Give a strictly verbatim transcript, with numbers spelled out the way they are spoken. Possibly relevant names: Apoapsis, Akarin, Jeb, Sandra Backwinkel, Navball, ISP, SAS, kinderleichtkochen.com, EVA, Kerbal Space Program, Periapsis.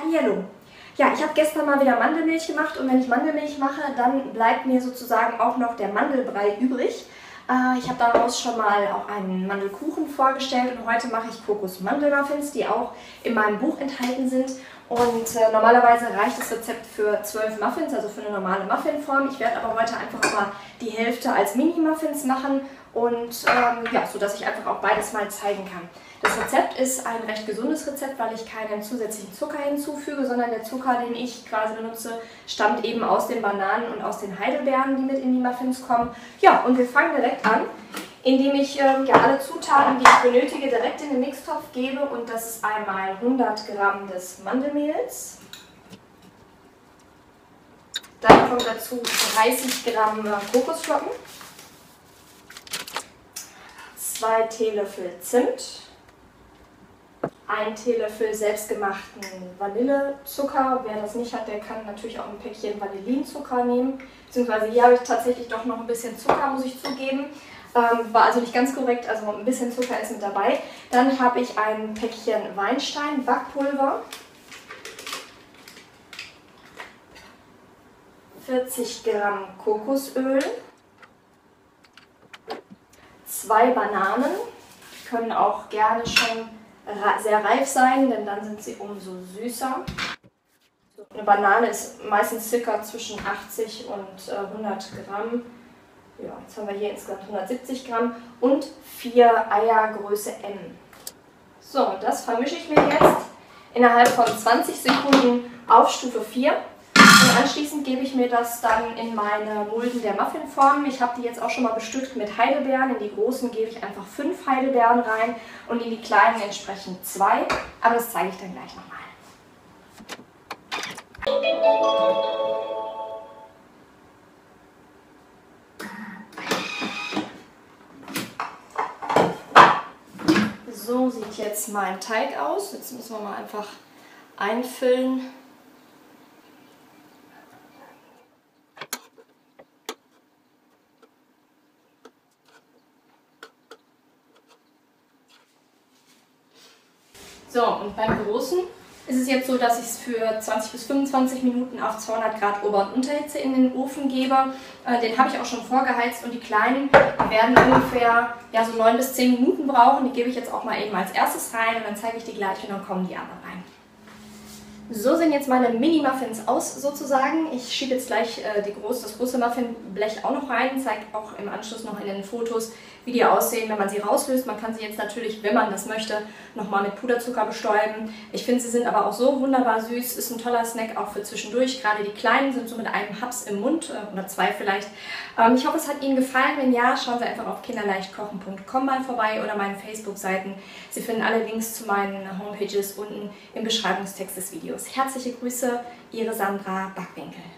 Hallihallo! Ja, ich habe gestern mal wieder Mandelmilch gemacht und wenn ich Mandelmilch mache, dann bleibt mir sozusagen auch noch der Mandelbrei übrig. Äh, ich habe daraus schon mal auch einen Mandelkuchen vorgestellt und heute mache ich Kokosmandelmuffins, die auch in meinem Buch enthalten sind. Und äh, normalerweise reicht das Rezept für zwölf Muffins, also für eine normale Muffinform. Ich werde aber heute einfach mal die Hälfte als Mini-Muffins machen und ähm, ja, sodass ich einfach auch beides mal zeigen kann. Das Rezept ist ein recht gesundes Rezept, weil ich keinen zusätzlichen Zucker hinzufüge, sondern der Zucker, den ich quasi benutze, stammt eben aus den Bananen und aus den Heidelbeeren, die mit in die Muffins kommen. Ja, und wir fangen direkt an, indem ich ähm, ja, alle Zutaten, die ich benötige, direkt in den Mixtopf gebe. Und das ist einmal hundert Gramm des Mandelmehls. Dann kommt dazu dreißig Gramm Kokosflocken, zwei Teelöffel Zimt, ein Teelöffel selbstgemachten Vanillezucker. Wer das nicht hat, der kann natürlich auch ein Päckchen Vanillinzucker nehmen. Beziehungsweise hier habe ich tatsächlich doch noch ein bisschen Zucker, muss ich zugeben. Ähm, war also nicht ganz korrekt, also ein bisschen Zucker ist mit dabei. Dann habe ich ein Päckchen Weinstein, Backpulver, vierzig Gramm Kokosöl, zwei Bananen, die können auch gerne schon sehr reif sein, denn dann sind sie umso süßer. Eine Banane ist meistens circa zwischen achtzig und hundert Gramm. Ja, jetzt haben wir hier insgesamt hundertsiebzig Gramm und vier Eier Größe M. So, das vermische ich mir jetzt innerhalb von zwanzig Sekunden auf Stufe vier. Und anschließend gebe ich mir das dann in meine Mulden der Muffinformen. Ich habe die jetzt auch schon mal bestückt mit Heidelbeeren. In die großen gebe ich einfach fünf Heidelbeeren rein und in die kleinen entsprechend zwei. Aber das zeige ich dann gleich nochmal. So sieht jetzt mein Teig aus. Jetzt müssen wir mal einfach einfüllen. So, und beim Großen ist es jetzt so, dass ich es für zwanzig bis fünfundzwanzig Minuten auf zweihundert Grad Ober- und Unterhitze in den Ofen gebe. Äh, den habe ich auch schon vorgeheizt und die kleinen werden ungefähr ja, so neun bis zehn Minuten brauchen. Die gebe ich jetzt auch mal eben als erstes rein und dann zeige ich die gleich und dann kommen die anderen rein. So sehen jetzt meine Mini-Muffins aus sozusagen. Ich schiebe jetzt gleich äh, die groß, das große Muffinblech auch noch rein, zeige auch im Anschluss noch in den Fotos, wie die aussehen, wenn man sie rauslöst. Man kann sie jetzt natürlich, wenn man das möchte, nochmal mit Puderzucker bestäuben. Ich finde, sie sind aber auch so wunderbar süß, ist ein toller Snack auch für zwischendurch. Gerade die kleinen sind so mit einem Haps im Mund äh, oder zwei vielleicht. Ähm, ich hoffe, es hat Ihnen gefallen. Wenn ja, schauen Sie einfach auf kinderleichtkochen punkt com mal vorbei oder meinen Facebook-Seiten. Sie finden alle Links zu meinen Homepages unten im Beschreibungstext des Videos. Herzliche Grüße, Ihre Sandra Backwinkel.